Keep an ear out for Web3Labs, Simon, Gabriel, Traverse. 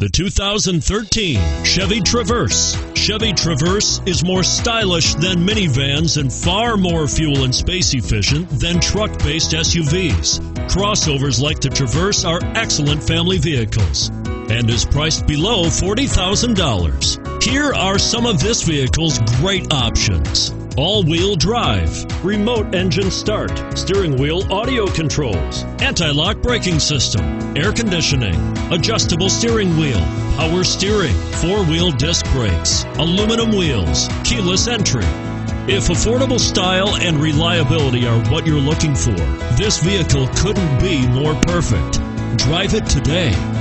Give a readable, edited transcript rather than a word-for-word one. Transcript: The 2013 Chevy Traverse. Chevy Traverse is more stylish than minivans and far more fuel and space efficient than truck-based SUVs. Crossovers like the Traverse are excellent family vehicles and is priced below $40,000. Here are some of this vehicle's great options: all-wheel drive, remote engine start, steering wheel audio controls, anti-lock braking system, air conditioning, adjustable steering wheel, power steering, four-wheel disc brakes, aluminum wheels, keyless entry. If affordable style and reliability are what you're looking for, this vehicle couldn't be more perfect. Drive it today.